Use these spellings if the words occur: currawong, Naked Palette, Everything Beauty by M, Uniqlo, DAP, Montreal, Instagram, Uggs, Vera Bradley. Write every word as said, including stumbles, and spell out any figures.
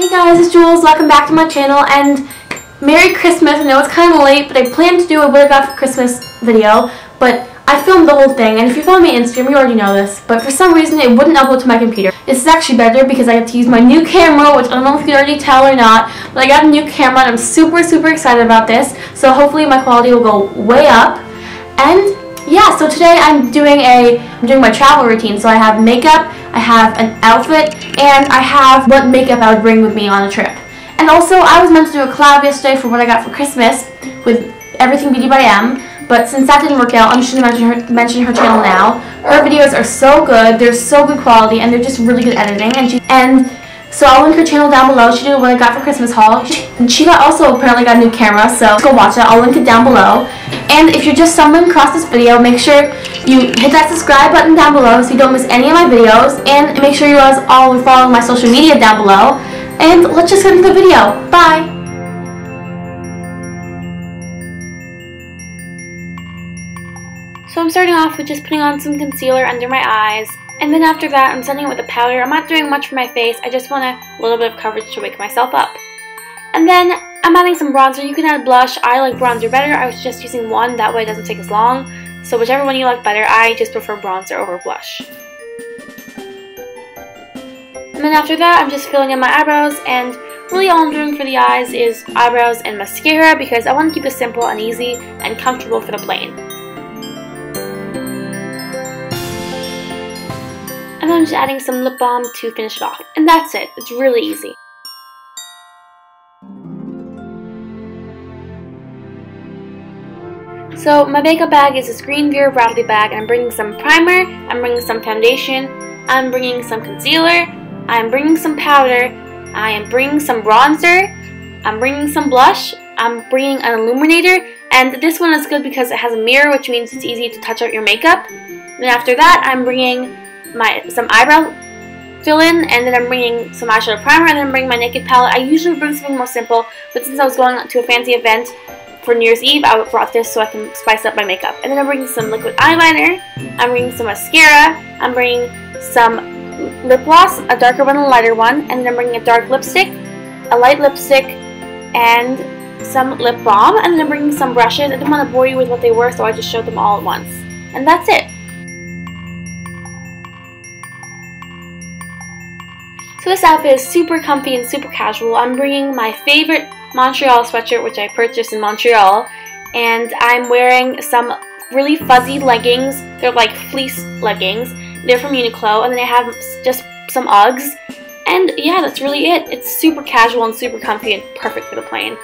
Hey guys, it's Jules. Welcome back to my channel and Merry Christmas. I know it's kind of late, but I planned to do a What I Got for Christmas video, but I filmed the whole thing, and if you follow me on Instagram, you already know this, but for some reason it wouldn't upload to my computer. This is actually better because I have to use my new camera, which I don't know if you can already tell or not, but I got a new camera and I'm super, super excited about this, so hopefully my quality will go way up. And yeah, so today I'm doing a, I'm doing my travel routine, so I have makeup, I have an outfit, and I have what makeup I would bring with me on a trip. And also, I was meant to do a collab yesterday for What I Got for Christmas with Everything Beauty by M, but since that didn't work out, I'm just going to mention her, mention her channel now. Her videos are so good, they're so good quality, and they're just really good editing. And, she, and so I'll link her channel down below. She did a What I Got for Christmas haul, she, and she got also apparently got a new camera, so go watch that. I'll link it down below. And if you're just stumbling across this video, make sure you hit that subscribe button down below so you don't miss any of my videos. And make sure you guys all are following my social media down below. And let's just get into the video. Bye! So I'm starting off with just putting on some concealer under my eyes. And then after that, I'm setting it with a powder. I'm not doing much for my face. I just want a little bit of coverage to wake myself up. And then I'm adding some bronzer. You can add blush. I like bronzer better. I was just using one. That way it doesn't take as long. So whichever one you like better. I just prefer bronzer over blush. And then after that, I'm just filling in my eyebrows. And really all I'm doing for the eyes is eyebrows and mascara, because I want to keep it simple and easy and comfortable for the plane. And then I'm just adding some lip balm to finish it off. And that's it. It's really easy. So my makeup bag is this green Vera Bradley bag, and I'm bringing some primer, I'm bringing some foundation, I'm bringing some concealer, I'm bringing some powder, I am bringing some bronzer, I'm bringing some blush, I'm bringing an illuminator, and this one is good because it has a mirror, which means it's easy to touch out your makeup. And after that, I'm bringing my some eyebrow fill-in, and then I'm bringing some eyeshadow primer, and then I'm bringing my Naked Palette. I usually bring something more simple, but since I was going to a fancy event for New Year's Eve, I brought this so I can spice up my makeup. And then I'm bringing some liquid eyeliner, I'm bringing some mascara, I'm bringing some lip gloss, a darker one and a lighter one, and then I'm bringing a dark lipstick, a light lipstick, and some lip balm, and then I'm bringing some brushes. I didn't want to bore you with what they were, so I just showed them all at once. And that's it. So this outfit is super comfy and super casual. I'm bringing my favorite Montreal sweatshirt, which I purchased in Montreal, and I'm wearing some really fuzzy leggings. They're like fleece leggings. They're from Uniqlo, and then I have just some Uggs. And yeah, that's really it. It's super casual and super comfy and perfect for the plane.